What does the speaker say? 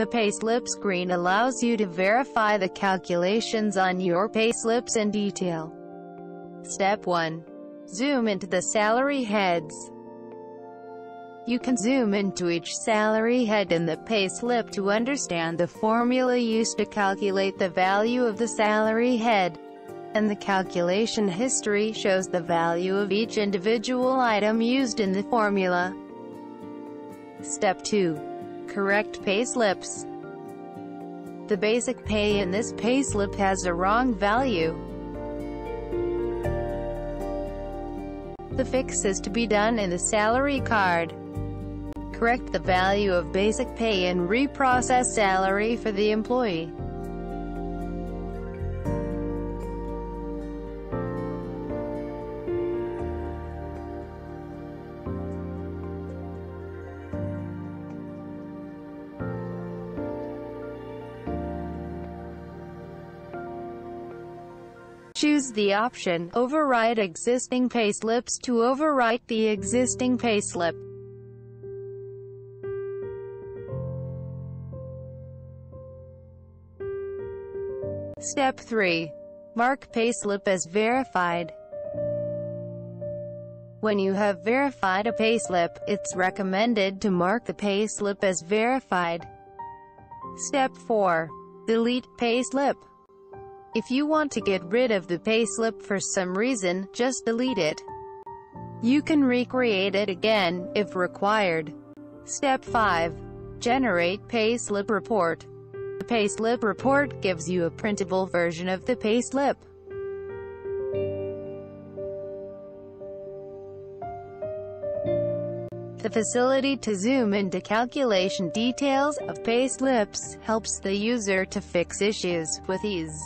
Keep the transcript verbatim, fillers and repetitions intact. The payslip screen allows you to verify the calculations on your payslips in detail. Step one. Zoom into the salary heads. You can zoom into each salary head in the payslip to understand the formula used to calculate the value of the salary head, and the calculation history shows the value of each individual item used in the formula. Step two. Correct payslips. The basic pay in this payslip has a wrong value. The fix is to be done in the salary card. Correct the value of basic pay and reprocess salary for the employee. Choose the option, Overwrite Existing Payslips, to overwrite the existing payslip. Step three. Mark payslip as verified. When you have verified a payslip, it's recommended to mark the payslip as verified. Step four. Delete payslip. If you want to get rid of the payslip for some reason, just delete it. You can recreate it again, if required. Step five. Generate payslip report. The payslip report gives you a printable version of the payslip. The facility to zoom into calculation details of payslips helps the user to fix issues with ease.